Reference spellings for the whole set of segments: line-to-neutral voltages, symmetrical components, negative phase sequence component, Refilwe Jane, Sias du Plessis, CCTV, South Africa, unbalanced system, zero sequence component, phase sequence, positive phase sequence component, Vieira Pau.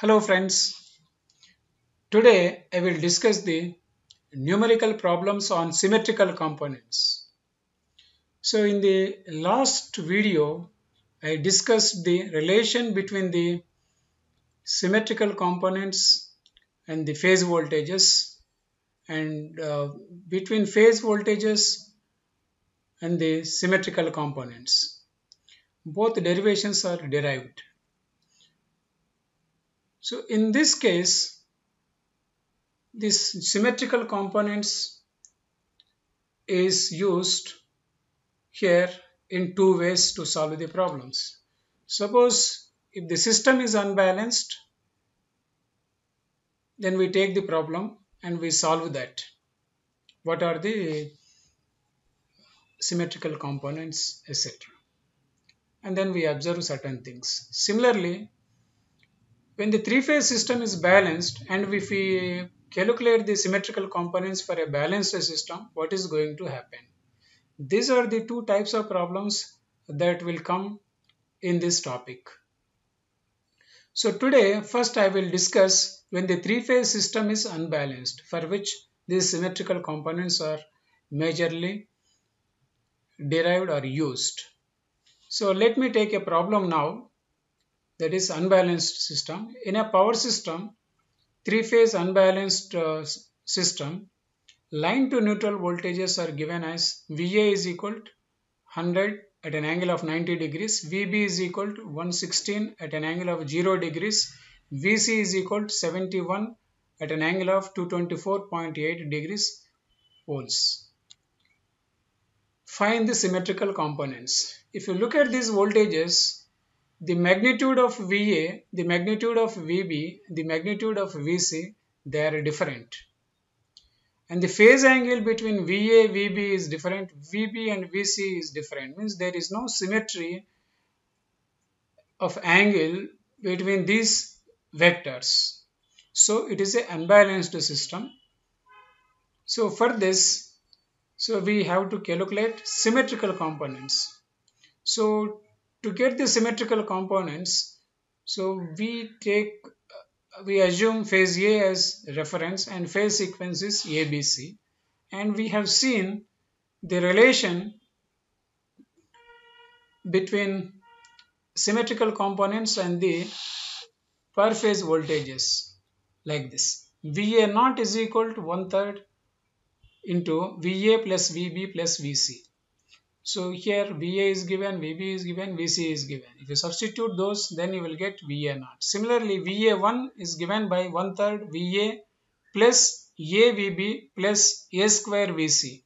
Hello friends, today I will discuss the numerical problems on symmetrical components. So in the last video, I discussed the relation between the symmetrical components and the phase voltages and between phase voltages and the symmetrical components. Both derivations are derived. So in this case, this symmetrical components is used here in two ways to solve the problems. Suppose if the system is unbalanced, then we take the problem and we solve that. What are the symmetrical components, etc. And then we observe certain things. Similarly, when the three-phase system is balanced and if we calculate the symmetrical components for a balanced system, what is going to happen? These are the two types of problems that will come in this topic. So today, first I will discuss when the three-phase system is unbalanced, for which these symmetrical components are majorly derived or used. So let me take a problem now. That is unbalanced system. In a power system, three-phase unbalanced system, line-to-neutral voltages are given as VA is equal to 100 at an angle of 90 degrees, VB is equal to 116 at an angle of 0 degrees, VC is equal to 71 at an angle of 224.8 degrees volts. Find the symmetrical components. If you look at these voltages, the magnitude of VA, the magnitude of VB, the magnitude of VC, they are different. And the phase angle between VA, VB is different, VB and VC is different. Means there is no symmetry of angle between these vectors. So it is an unbalanced system. So for this, we have to calculate symmetrical components. So to get the symmetrical components, we assume phase A as reference and phase sequence is ABC, and we have seen the relation between symmetrical components and the per phase voltages like this. VA0 is equal to 1/3 into VA plus VB plus VC. So here VA is given, VB is given, VC is given. If you substitute those, then you will get VA0. Similarly, VA1 is given by 1/3 VA plus AVB plus A square VC.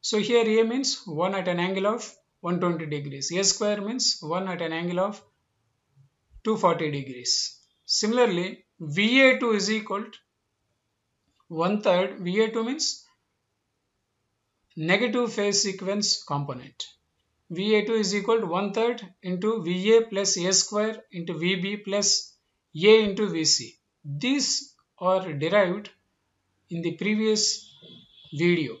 So here A means 1 at an angle of 120 degrees. A square means 1 at an angle of 240 degrees. Similarly, VA2 is equal to 1/3. VA2 means negative phase sequence component. VA2 is equal to 1/3 into VA plus A square into VB plus A into VC. These are derived in the previous video.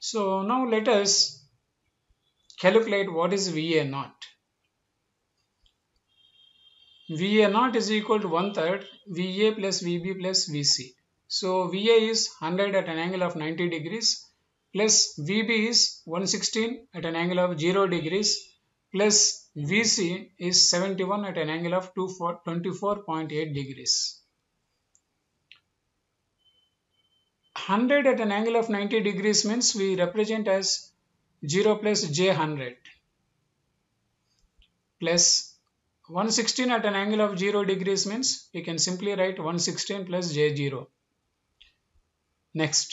So now let us calculate what is VA0. VA0 is equal to 1/3 VA plus VB plus VC. So VA is 100 at an angle of 90 degrees plus VB is 116 at an angle of 0 degrees plus VC is 71 at an angle of 224.8 degrees. 100 at an angle of 90 degrees means we represent as 0 plus J100 plus 116 at an angle of 0 degrees means we can simply write 116 plus J0. Next,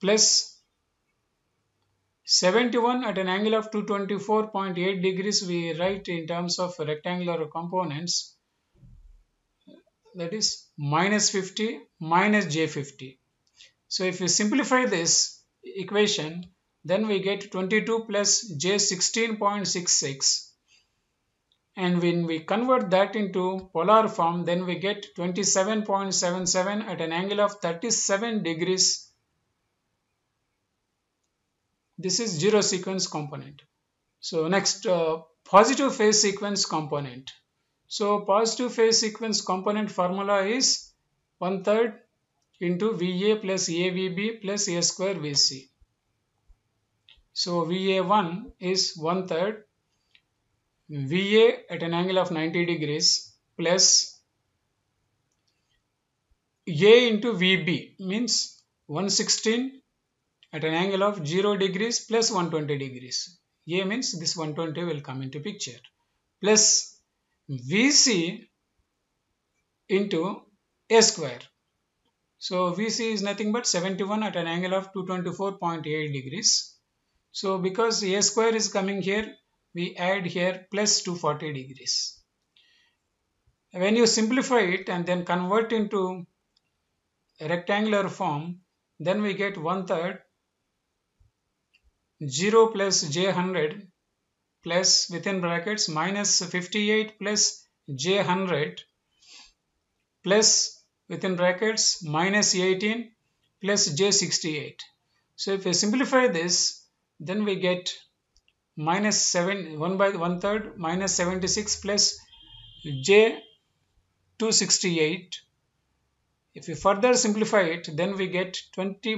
plus 71 at an angle of 224.8 degrees we write in terms of rectangular components, that is minus 50 minus J50. So if we simplify this equation, then we get 22 plus J16.66, and when we convert that into polar form, then we get 27.77 at an angle of 37 degrees. This is zero sequence component. So next, positive phase sequence component. So positive phase sequence component formula is 1/3 into VA plus AVB plus A square VC. So VA1 is 1/3 VA at an angle of 90 degrees plus A into VB means 116 at an angle of 0 degrees plus 120 degrees. A means this 120 will come into picture, plus VC into A square. So VC is nothing but 71 at an angle of 224.8 degrees. So because A square is coming here, we add here plus 240 degrees. When you simplify it and then convert into a rectangular form, then we get 1/3 0 plus J100 plus within brackets minus 58 plus J100 plus within brackets minus 18 plus J68. So if we simplify this, then we get minus 1/3 minus 76 plus J268. If we further simplify it, then we get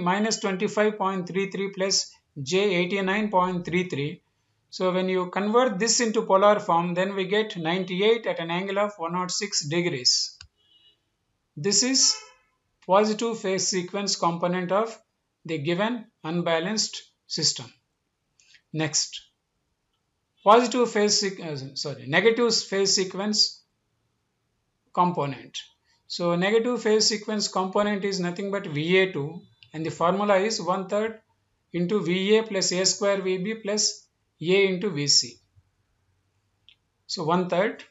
minus 25.33 plus J89.33. So when you convert this into polar form, then we get 98 at an angle of 106 degrees. This is positive phase sequence component of the given unbalanced system. Next, negative phase sequence component. So negative phase sequence component is nothing but VA2, and the formula is 1/3 into VA plus A square VB plus A into VC. So 1/3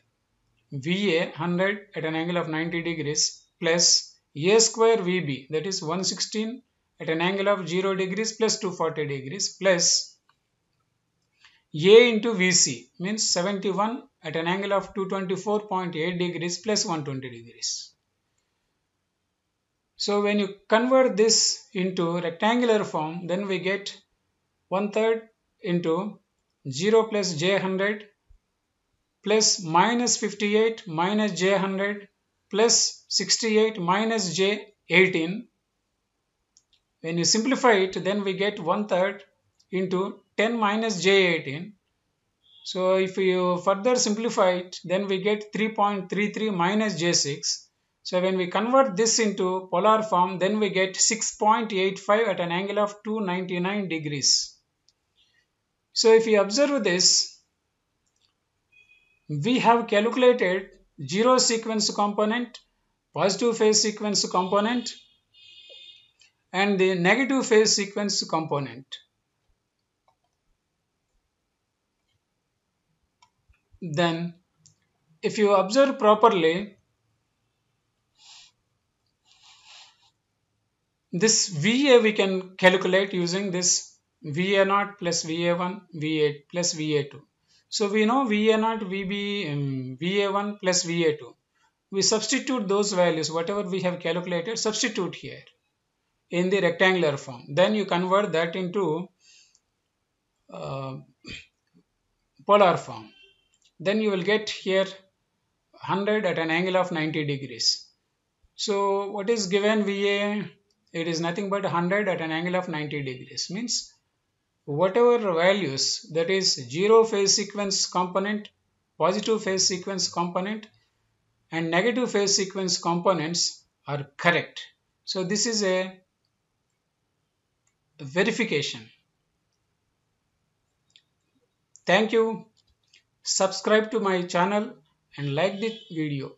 VA 100 at an angle of 90 degrees plus A square VB, that is 116 at an angle of 0 degrees plus 240 degrees plus A into VC means 71 at an angle of 224.8 degrees plus 120 degrees. So when you convert this into rectangular form, then we get 1/3 into 0 plus J100 plus minus 58 minus J100 plus 68 minus J18. When you simplify it, then we get 1/3 into 10 minus J18. So if you further simplify it, then we get 3.33 minus J6. So when we convert this into polar form, then we get 6.85 at an angle of 299 degrees. So if you observe this, we have calculated zero sequence component, positive phase sequence component, and the negative phase sequence component. Then, if you observe properly, this VA we can calculate using this VA0 plus VA1, VA plus VA2. So we know VA0, VA1 plus VA2. We substitute those values, whatever we have calculated, substitute here in the rectangular form. Then you convert that into polar form. Then you will get here 100 at an angle of 90 degrees. So what is given VA? It is nothing but 100 at an angle of 90 degrees. Means whatever values, that is zero phase sequence component, positive phase sequence component, and negative phase sequence components are correct. So this is a verification. Thank you. Subscribe to my channel and like the video.